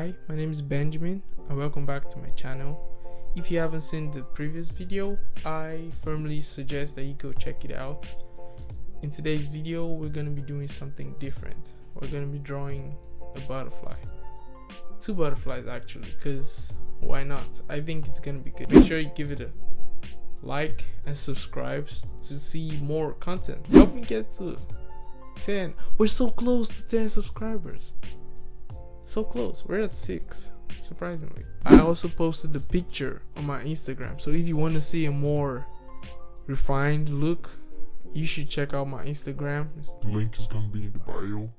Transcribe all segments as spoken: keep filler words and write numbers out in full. Hi, my name is Benjamin and welcome back to my channel. If you haven't seen the previous video, I firmly suggest that you go check it out. In today's video, we're going to be doing something different. We're going to be drawing a butterfly. Two butterflies actually, because why not? I think it's going to be good. Make sure you give it a like and subscribe to see more content. Help me get to ten. We're so close to ten subscribers. So close. We're at six, surprisingly. I also posted the picture on my Instagram, so if you want to see a more refined look, you should check out my Instagram. The link is gonna be in the bio.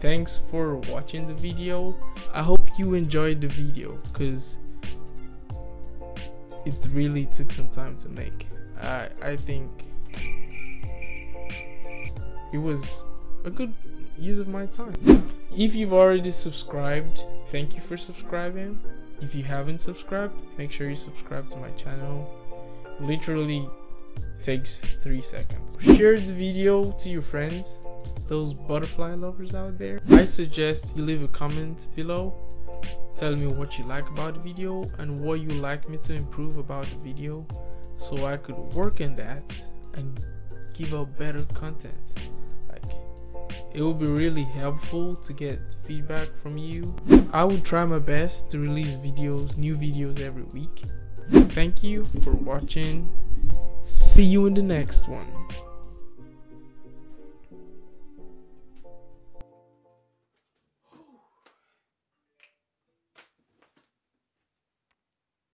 Thanks for watching the video. I hope you enjoyed the video because it really took some time to make. I, I think it was a good use of my time. If you've already subscribed, thank you for subscribing. If you haven't subscribed, make sure you subscribe to my channel. Literally takes three seconds. Share the video to your friends, those butterfly lovers out there. I suggest you leave a comment below. Tell me what you like about the video and what you like me to improve about the video so I could work on that and give out better content. Like, it would be really helpful to get feedback from you. I will try my best to release videos, new videos every week. Thank you for watching. See you in the next one.